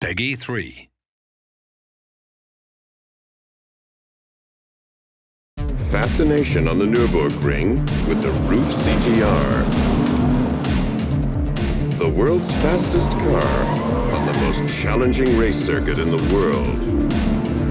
Peggy 3. Fascination on the Nürburgring with the Ruf CTR. The world's fastest car on the most challenging race circuit in the world.